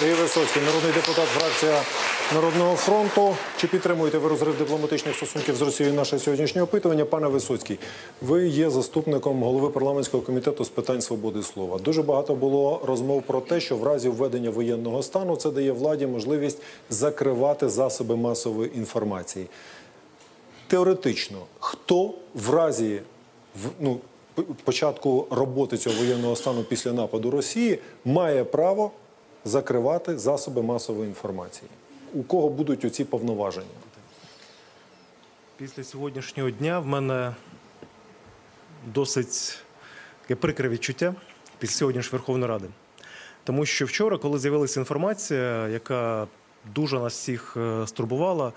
Сергій Висоцький, народний депутат, фракція Народного фронту. Чи підтримуєте ви розрив дипломатичних стосунків з Росією? Наше сьогоднішнє опитування. Пане Висоцький, ви є заступником голови парламентського комітету з питань свободи слова. Дуже багато було розмов про те, що в разі введення воєнного стану це дає владі можливість закривати засоби масової інформації. Теоретично, хто в разі початку роботи цього воєнного стану після нападу Росії має право закривати засоби масової інформації? У кого будуть оці повноваження? Після сьогоднішнього дня в мене досить таке прикре відчуття після сьогоднішньої Верховної Ради. Тому що вчора, коли з'явилася інформація, яка дуже нас всіх стурбувала,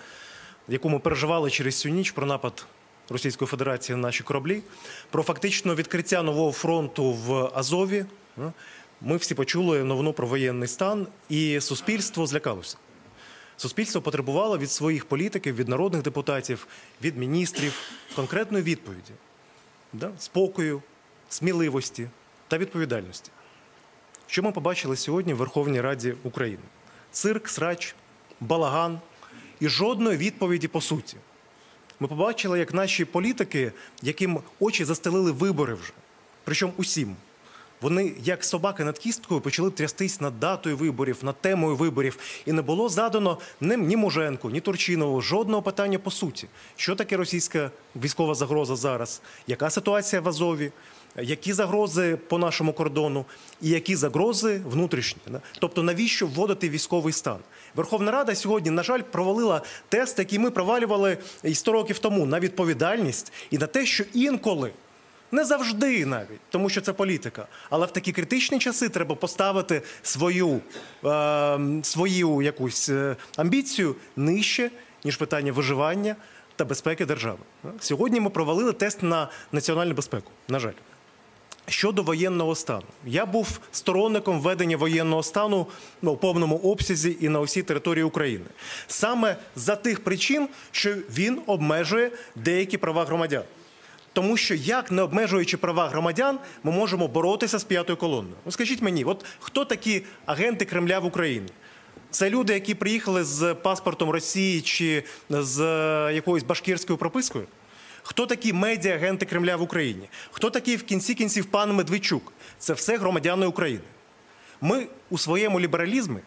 яку ми переживали через всю ніч, про напад Російської Федерації на наші кораблі, про фактично відкриття нового фронту в Азові, ми всі почули новину про воєнний стан, і суспільство злякалося. Суспільство потребувало від своїх політиків, від народних депутатів, від міністрів конкретної відповіді, спокою, сміливості та відповідальності. Що ми побачили сьогодні в Верховній Раді України? Цирк, срач, балаган і жодної відповіді по суті. Ми побачили, як наші політики, яким очі застелили вибори вже, причому усім, вони, як собаки над кісткою, почали трястись над датою виборів, над темою виборів. І не було задано ні Муженку, ні Турчинову жодного питання по суті. Що таке російська військова загроза зараз? Яка ситуація в Азові? Які загрози по нашому кордону? І які загрози внутрішні? Тобто, навіщо вводити військовий стан? Верховна Рада сьогодні, на жаль, провалила тест, який ми провалювали і 100 років тому, на відповідальність і на те, що інколи, не завжди навіть, тому що це політика. Але в такі критичні часи треба поставити свою якусь амбіцію нижче, ніж питання виживання та безпеки держави. Сьогодні ми провалили тест на національну безпеку, на жаль. Щодо воєнного стану. Я був сторонником введення воєнного стану у повному обсязі і на усій території України. Саме за тих причин, що він обмежує деякі права громадян. Тому що, як не обмежуючи права громадян, ми можемо боротися з п'ятою колонною. Скажіть мені, от хто такі агенти Кремля в Україні? Це люди, які приїхали з паспортом Росії чи з якоюсь башкірською пропискою? Хто такі медіа-агенти Кремля в Україні? Хто такий в кінці кінців пан Медведчук? Це все громадяни України. Ми у своєму лібералізмі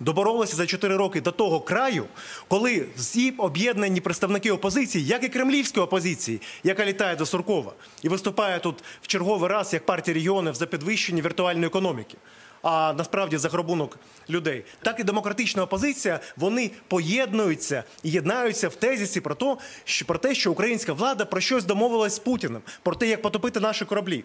доборолися за 4 роки до того краю, коли всі об'єднані представники опозиції, як і кремлівської опозиції, яка літає до Суркова і виступає тут в черговий раз як партія регіонів за підвищення віртуальної економіки, а насправді за грабунок людей, так і демократична опозиція, вони поєднуються і єднаються в тезісі про те, що українська влада про щось домовилась з Путіним, про те, як потопити наші кораблі.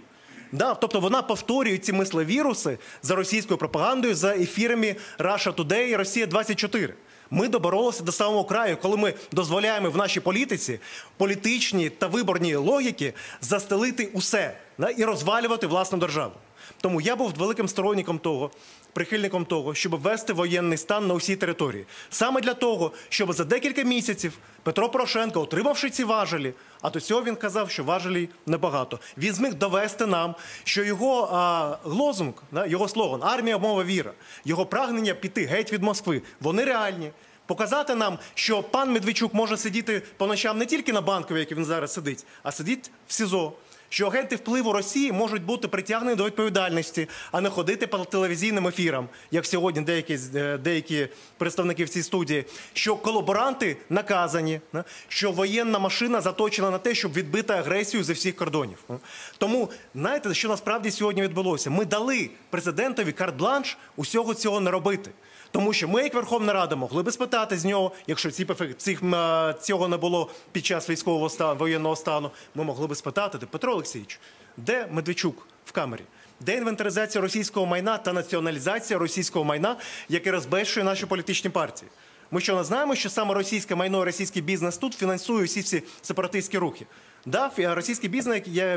Тобто вона повторює ці мисловіруси за російською пропагандою, за ефірами Russia Today і «Россия-24». Ми доборолися до самого краю, коли ми дозволяємо в нашій політиці, політичній та виборній логіки застелити усе і розвалювати власну державу. Тому я був великим сторонником того, прихильником того, щоб ввести воєнний стан на усій території. Саме для того, щоб за декілька місяців Петро Порошенко, отримавши ці важелі, а до цього він казав, що важелі небагато, він зміг довести нам, що його лозунг, його слоган «Армія, мова, віра», його прагнення піти геть від Москви, вони реальні. Показати нам, що пан Медведчук може сидіти по ночам не тільки на Банковій, як він зараз сидить, а сидить в СІЗО. Що агенти впливу Росії можуть бути притягнені до відповідальності, а не ходити по телевізійним ефірам, як сьогодні деякі представники в цій студії, що колаборанти наказані, що воєнна машина заточена на те, щоб відбити агресію зі всіх кордонів. Тому, знаєте, що насправді сьогодні відбулося? Ми дали президентові карт-бланш усього цього не робити. Тому що ми, як Верховна Рада, могли би спитати з нього, якщо цього не було під час військового воєнного стану, ми могли би спитати: Петро Олексійович, де Медведчук в камері? Де інвентаризація російського майна та націоналізація російського майна, яке розбещує наші політичні партії? Ми що, не знаємо, що саме російське майно і російський бізнес тут фінансує усі ці сепаратистські рухи? Да, російський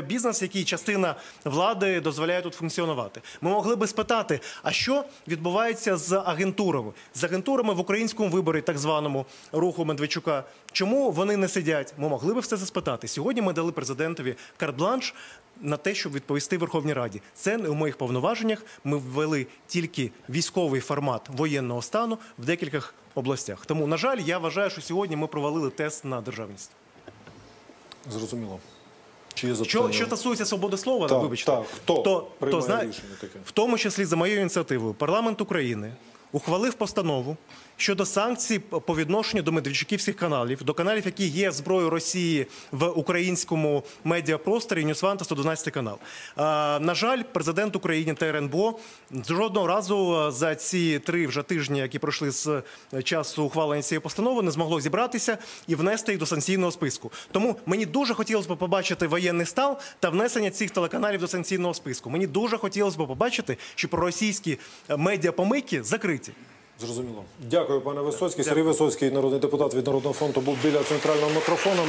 бізнес, який частина влади дозволяє тут функціонувати. Ми могли би спитати, а що відбувається з агентурами? З агентурами в українському виборі, так званому руху Медведчука. Чому вони не сидять? Ми могли би все це спитати. Сьогодні ми дали президентові карт-бланш на те, щоб відповісти Верховній Раді. Це не у моїх повноваженнях. Ми ввели тільки військовий формат воєнного стану в декілька областях. Тому, на жаль, я вважаю, що сьогодні ми провалили тест на державність. Зрозуміло. Що стосується свободи слова, вибачте, то в тому числі за моєю ініціативою парламент України ухвалив постанову щодо санкцій по відношенню до медведчуківських каналів, до каналів, які є зброєю Росії в українському медіапросторі, Ньюс Уан та 112 канал. На жаль, президент України та РНБО жодного разу за ці 3 вже тижні, які пройшли з часу ухвалення цієї постанови, не змогло зібратися і внести їх до санкційного списку. Тому мені дуже хотілося б побачити воєнний стан та внесення цих телеканалів до санкційного списку. Мені дуже хотілося б побачити, що проросійські медіапомийки закриті. Зрозуміло. Дякую, пане Висоцький. Сергій Висоцький, народний депутат від Народного фронту, був біля центрального мікрофону.